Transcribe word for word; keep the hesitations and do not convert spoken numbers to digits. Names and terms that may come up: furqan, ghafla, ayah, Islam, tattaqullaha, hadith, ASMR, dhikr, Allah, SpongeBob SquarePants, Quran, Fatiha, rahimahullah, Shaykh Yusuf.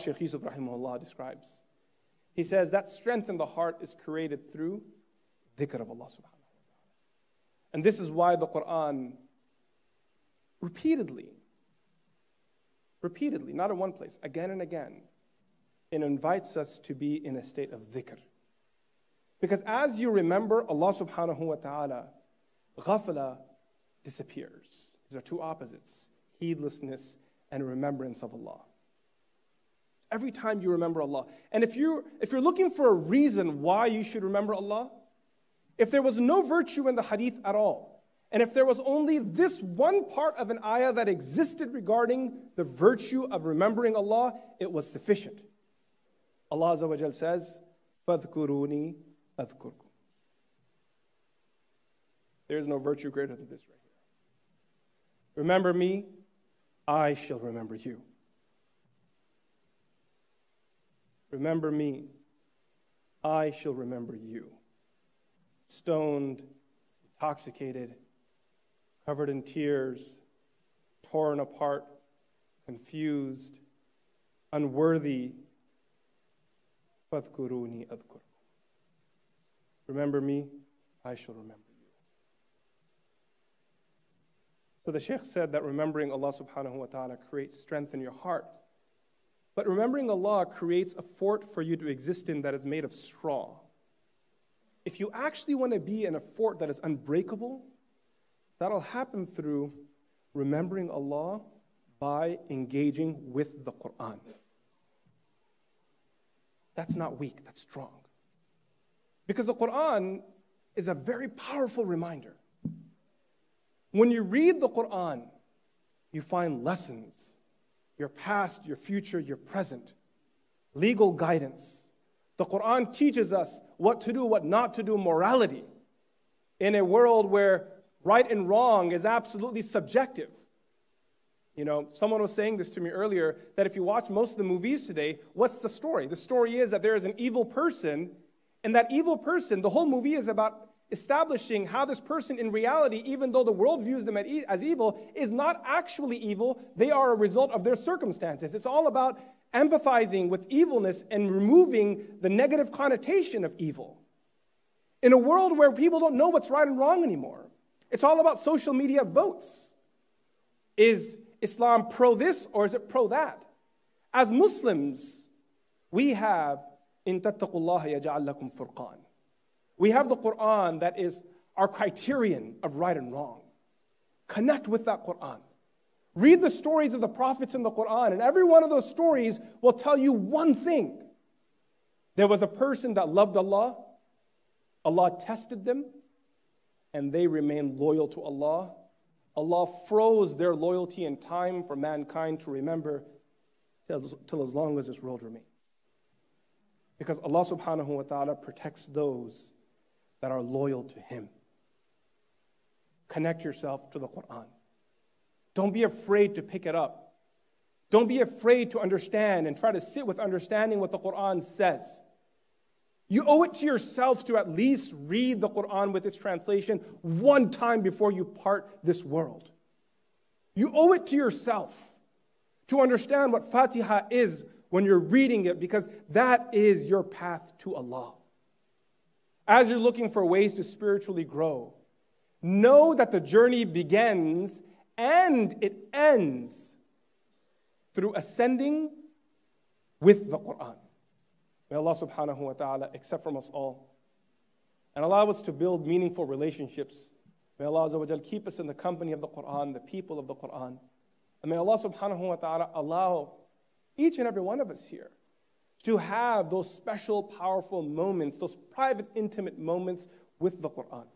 Shaykh Yusuf rahimahullah describes. He says that strength in the heart is created through dhikr of Allah subhanahu wa ta'ala. And this is why the Quran repeatedly, repeatedly, not in one place, again and again, it invites us to be in a state of dhikr. Because as you remember Allah subhanahu wa ta'ala, ghafla disappears. These are two opposites, heedlessness and remembrance of Allah. Every time you remember Allah. And if you're, if you're looking for a reason why you should remember Allah, if there was no virtue in the hadith at all, and if there was only this one part of an ayah that existed regarding the virtue of remembering Allah, it was sufficient. Allah Azza wa Jal says, فَاذْكُرُونِي أَذْكُرْكُمْ. There is no virtue greater than this right here. Remember me, I shall remember you. Remember me, I shall remember you. Stoned, intoxicated, covered in tears, torn apart, confused, unworthy. فَاذْكُرُونِي أَذْكُرْكُمْ. Remember me, I shall remember you. So the Shaykh said that remembering Allah subhanahu wa ta'ala creates strength in your heart. But remembering Allah creates a fort for you to exist in that is made of straw. If you actually want to be in a fort that is unbreakable, that'll happen through remembering Allah by engaging with the Quran. That's not weak, that's strong. Because the Quran is a very powerful reminder. When you read the Quran, you find lessons. Your past, your future, your present. Legal guidance. The Quran teaches us what to do, what not to do, morality. In a world where right and wrong is absolutely subjective. You know, someone was saying this to me earlier, that if you watch most of the movies today, what's the story? The story is that there is an evil person, and that evil person, the whole movie is about establishing how this person in reality, even though the world views them as evil, is not actually evil. They are a result of their circumstances. It's all about empathizing with evilness and removing the negative connotation of evil. In a world where people don't know what's right and wrong anymore, it's all about social media votes. Is Islam pro this or is it pro that? As Muslims, we have in tattaqullaha yaj'al lakum furqan. We have the Quran that is our criterion of right and wrong. Connect with that Quran. Read the stories of the prophets in the Quran, and every one of those stories will tell you one thing. There was a person that loved Allah, Allah tested them, and they remained loyal to Allah. Allah froze their loyalty in time for mankind to remember till, till as long as this world remains. Because Allah subhanahu wa ta'ala protects those that are loyal to Him. Connect yourself to the Quran. Don't be afraid to pick it up. Don't be afraid to understand and try to sit with understanding what the Quran says. You owe it to yourself to at least read the Quran with its translation one time before you part this world. You owe it to yourself to understand what Fatiha is when you're reading it, because that is your path to Allah. As you're looking for ways to spiritually grow, know that the journey begins and it ends through ascending with the Quran. May Allah subhanahu wa ta'ala accept from us all and allow us to build meaningful relationships. May Allah azza wa jal keep us in the company of the Quran, the people of the Quran. And may Allah subhanahu wa ta'ala allow each and every one of us here to have those special, powerful moments, those private, intimate moments with the Quran.